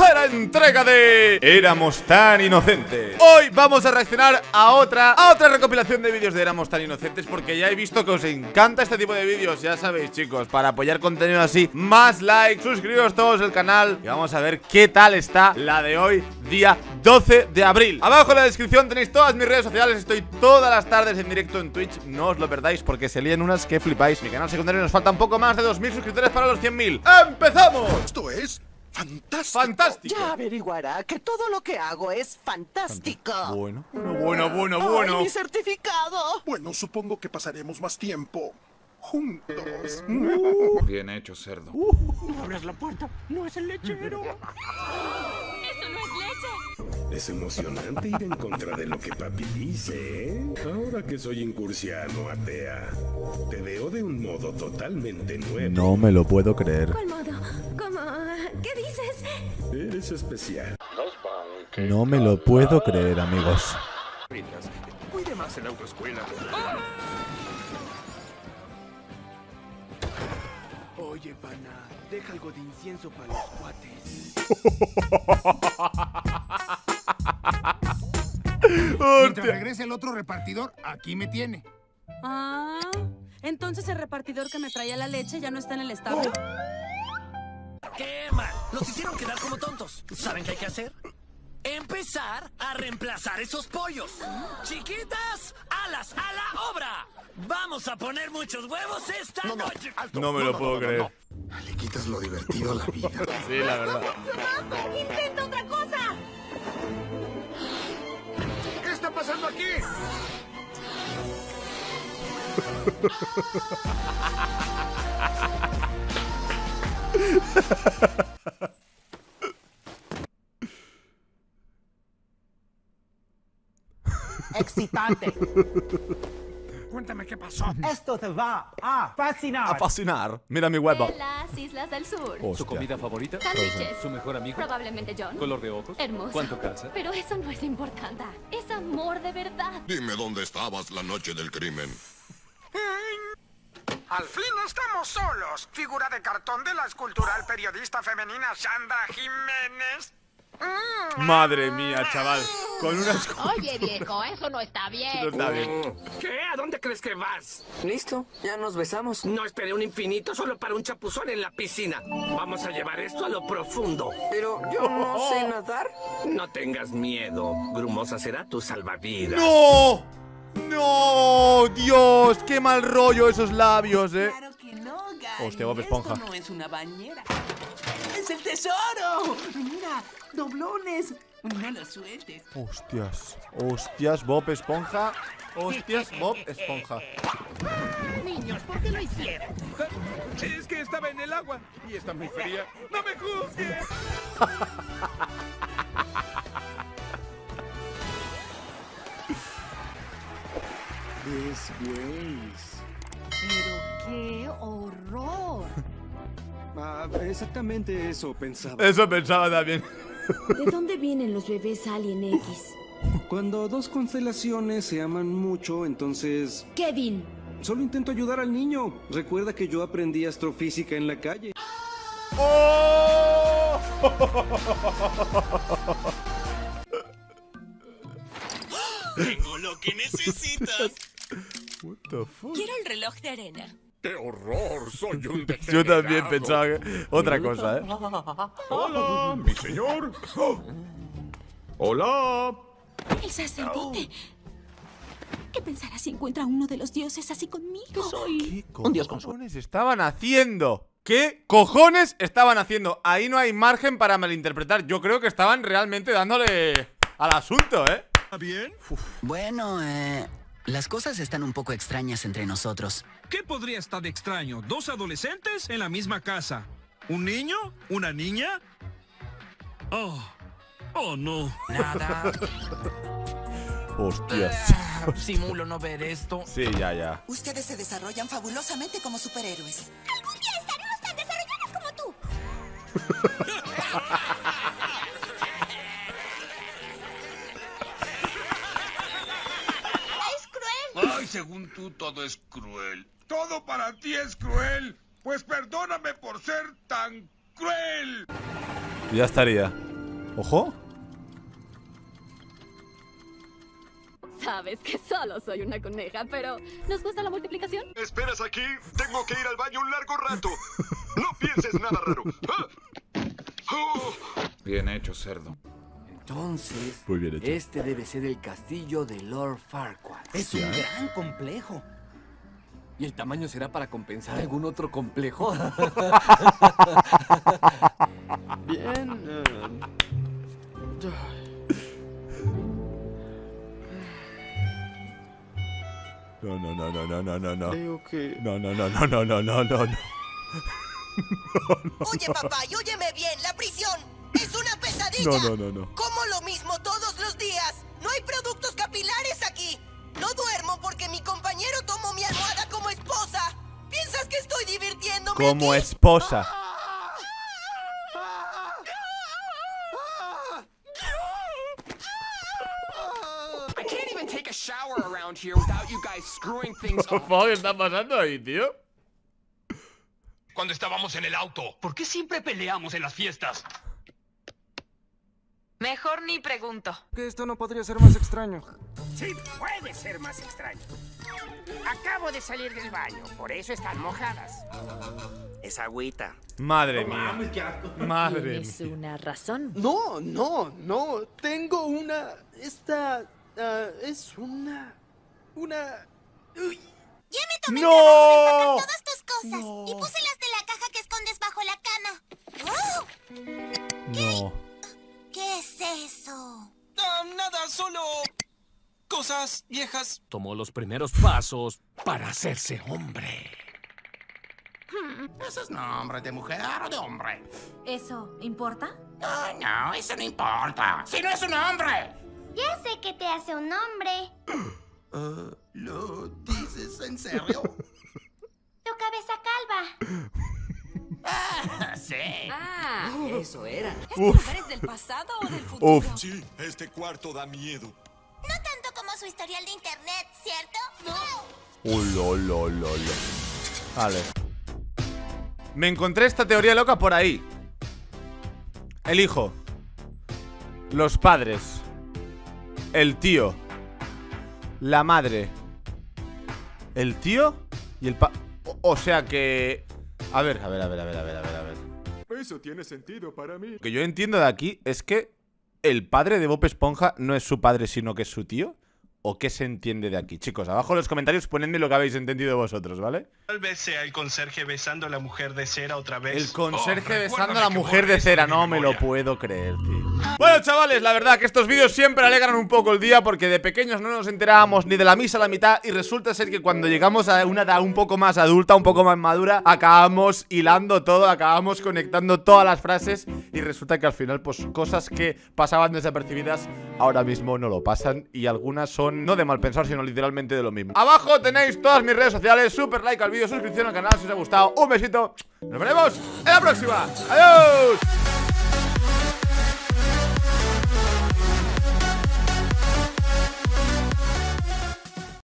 tercera entrega de Éramos Tan Inocentes. Hoy vamos a reaccionar a otra recopilación de vídeos de Éramos Tan Inocentes, porque ya he visto que os encanta este tipo de vídeos. Ya sabéis, chicos, para apoyar contenido así, más like, suscribiros todos al canal. Y vamos a ver qué tal está la de hoy, día 12 de abril. Abajo en la descripción tenéis todas mis redes sociales. Estoy todas las tardes en directo en Twitch. No os lo perdáis porque se lían unas que flipáis. Mi canal secundario nos faltan poco más de 2.000 suscriptores para los 100.000. ¡Empezamos! Esto es... fantástico. ¡Fantástico! Ya averiguará que todo lo que hago es fantástico. Bueno. ¡Ay, mi certificado! Bueno, supongo que pasaremos más tiempo juntos. Bien hecho, cerdo. No abras la puerta, no es el lechero. ¡Eso no es leche! Es emocionante ir en contra de lo que papi dice, ¿eh? Ahora que soy incursiano, atea, te veo de un modo totalmente nuevo. No me lo puedo creer. ¿Cuál modo? ¿Cómo? ¿Qué dices? Eres especial. No me lo puedo creer, amigos. Cuide más en la autoescuela. Oye, pana, deja algo de incienso para los cuates. Mientras regrese el otro repartidor, aquí me tiene. Ah, entonces el repartidor que me traía la leche ya no está en el establo. ¡Qué mal! Los hicieron quedar como tontos. ¿Saben qué hay que hacer? Empezar a reemplazar esos pollos. Chiquitas, alas a la obra. Vamos a poner muchos huevos esta noche. Alto. No me lo puedo creer. Le quitas lo divertido a la vida. Sí, la verdad. ¡No! ¡Intenta otra cosa! ¿Qué está pasando aquí? Excitante. Cuéntame qué pasó. Esto te va a fascinar. A fascinar. Mira mi huevo. De las Islas del Sur. Hostia. Su comida favorita. Sándwiches. Su mejor amigo. Probablemente John. Color de ojos. Hermoso. ¿Cuánto calza? Pero eso no es importante. Es amor de verdad. Dime dónde estabas la noche del crimen. Al fin estamos solos. Figura de cartón de la escultural periodista femenina Sandra Jiménez. Madre mía, chaval. Con una escultura. Oye, viejo, eso no está bien. No está bien. ¿Qué? ¿A dónde crees que vas? Listo, ya nos besamos. No esperé un infinito solo para un chapuzón en la piscina. Vamos a llevar esto a lo profundo. Pero yo no sé nadar. No tengas miedo. Grumosa será tu salvavidas. ¡No! ¡No! ¡Dios! ¡Qué mal rollo esos labios, eh! Claro que no, Gary. Hostia, Bob Esponja. Esto no es una bañera. ¡Es el tesoro! ¡Mira! ¡Doblones! ¡No lo sueltes! ¡Hostias! ¡Hostias, Bob Esponja! ¡Hostias, Bob Esponja! Niños, ¿por qué lo hicieron? Es que estaba en el agua y está muy fría. ¡No me juzgues! Después. Pero qué horror. Ah, exactamente eso pensaba. Eso pensaba también. ¿De dónde vienen los bebés Alien X? Cuando dos constelaciones se aman mucho, entonces... Kevin. Solo intento ayudar al niño. Recuerda que yo aprendí astrofísica en la calle. ¡Oh! Tengo lo que necesitas. What the fuck? Quiero el reloj de arena. ¡Qué horror! Soy un degenerado. Yo también pensaba que... otra cosa, ¿eh? ¡Hola, mi señor! Oh. ¡Hola! El sacerdote. ¿Qué pensará si encuentra a uno de los dioses así conmigo? Soy un dios con su... ¿Qué cojones estaban haciendo? ¿Qué cojones estaban haciendo? Ahí no hay margen para malinterpretar. Yo creo que estaban realmente dándole al asunto, ¿eh? ¿Está bien? Uf. Bueno, las cosas están un poco extrañas entre nosotros. ¿Qué podría estar de extraño? ¿Dos adolescentes en la misma casa? ¿Un niño? ¿Una niña? Oh no. Nada. Hostias. Simulo no ver esto. Sí, ya. Ustedes se desarrollan fabulosamente como superhéroes. Algún día estaremos tan desarrollados como tú. Según tú, todo es cruel. Todo para ti es cruel. Pues perdóname por ser tan cruel. Ya estaría. ¡Ojo! Sabes que solo soy una coneja, pero ¿nos gusta la multiplicación? ¿Esperas aquí? Tengo que ir al baño un largo rato. No pienses nada raro. Bien hecho, cerdo. Entonces, muy bien hecho. Este debe ser el castillo de Lord Farquaad. Es un gran complejo. Y el tamaño será para compensar algún otro complejo. Bien. No. Creo que... No. Oye, papá, y óyeme bien, la prisión es una pesadilla. No. Como lo mismo todos los días. No hay productos capilares aquí. No duermo porque mi compañero tomó mi almohada como esposa. ¿Piensas que estoy divirtiéndome como aquí? Esposa. ¿Qué está pasando ahí, tío? Cuando estábamos en el auto. ¿Por qué siempre peleamos en las fiestas? Mejor ni pregunto. Que esto no podría ser más extraño. Sí, puede ser más extraño. Acabo de salir del baño, por eso están mojadas. Es agüita. Madre mía. Madre mía. ¿Tienes una razón? No. Tengo una... es una... Uy. Ya me tomé el trabajo de empacar todas tus cosas y puse las de la caja que escondes bajo la cama. ¡Oh! ¿Qué es eso? Nada, solo... cosas viejas. Tomó los primeros pasos para hacerse hombre. ¿Eso es nombre de mujer o de hombre? ¿Eso importa? No, eso no importa. ¡Si no es un hombre! Ya sé que te hace un hombre. ¿Lo dices en serio? Tu cabeza calva. Sí. Eso era. ¿Este lugar es del pasado o del futuro? Sí, este cuarto da miedo. No tanto como su historial de internet, ¿cierto? Vale. Me encontré esta teoría loca por ahí. El hijo, los padres, el tío, la madre, el tío y el pa... O sea que... A ver. Eso tiene sentido para mí. Lo que yo entiendo de aquí es que el padre de Bob Esponja no es su padre, sino que es su tío. ¿O qué se entiende de aquí? Chicos, abajo en los comentarios ponedme lo que habéis entendido vosotros, ¿vale? Tal vez sea el conserje besando a la mujer de cera otra vez. El conserje besando a la mujer de cera, no me lo puedo creer, tío. Bueno, chavales, la verdad que estos vídeos siempre alegran un poco el día, porque de pequeños no nos enterábamos ni de la misa a la mitad, y resulta ser que cuando llegamos a una edad un poco más adulta, un poco más madura, acabamos hilando todo, acabamos conectando todas las frases, y resulta que al final, pues, cosas que pasaban desapercibidas ahora mismo no lo pasan, y algunas son no de mal pensar, sino literalmente de lo mismo. Abajo tenéis todas mis redes sociales. Super like al vídeo, suscripción al canal si os ha gustado. Un besito, nos veremos en la próxima. Adiós.